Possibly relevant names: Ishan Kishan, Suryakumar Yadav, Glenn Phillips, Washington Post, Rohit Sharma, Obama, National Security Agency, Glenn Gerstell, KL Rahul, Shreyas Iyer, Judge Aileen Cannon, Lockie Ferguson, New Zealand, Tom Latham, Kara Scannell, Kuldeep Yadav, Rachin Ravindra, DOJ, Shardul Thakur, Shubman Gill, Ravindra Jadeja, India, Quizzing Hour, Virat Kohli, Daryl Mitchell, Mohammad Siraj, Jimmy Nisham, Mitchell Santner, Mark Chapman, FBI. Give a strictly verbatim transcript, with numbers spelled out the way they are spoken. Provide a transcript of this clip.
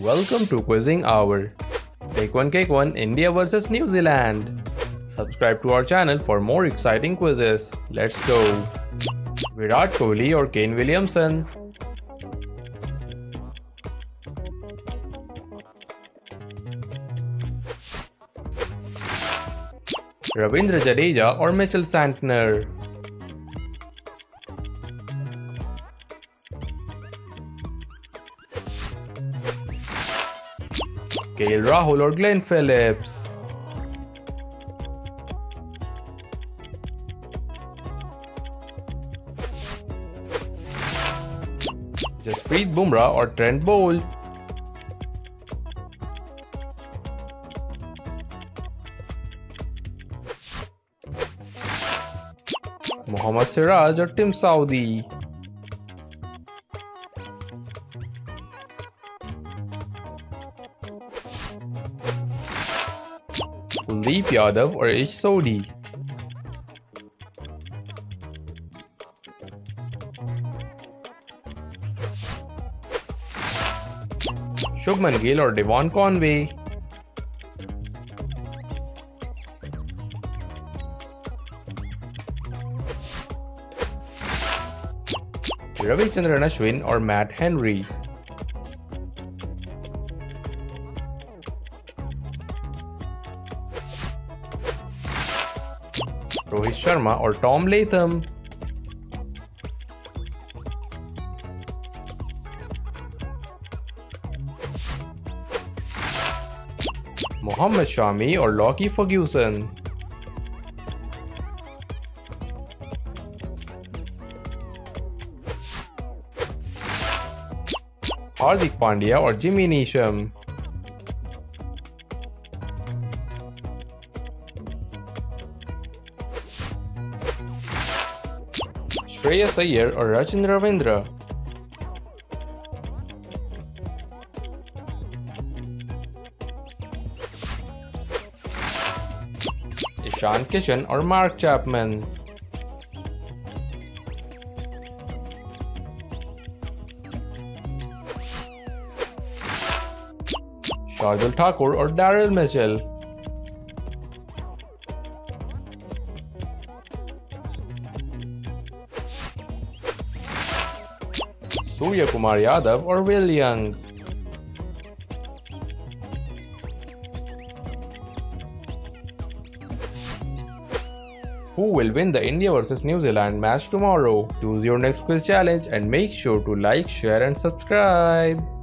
Welcome to Quizzing Hour. Take one, cake one, India versus New Zealand. Subscribe to our channel for more exciting quizzes. Let's go. Virat Kohli or Kane Williamson? Ravindra Jadeja or Mitchell Santner? K L Rahul or Glenn Phillips? Jasprit Bumrah or Trent Boult? Mohammad Siraj or Tim Southee? Kuldeep Yadav or Ish Sodhi? Shubman Gill or Devon Conway? Ravichandran Ashwin or Matt Henry? Rohit Sharma or Tom Latham? Muhammad Shami or Lockie Ferguson? Hardik Pandya or Jimmy Nisham? Shreyas Iyer or Rachin Ravindra? Ishan Kishan or Mark Chapman? Shardul Thakur or Daryl Mitchell? Suryakumar Yadav or Will Young? Who will win the India versus New Zealand match tomorrow? Choose your next quiz challenge and make sure to like, share and subscribe.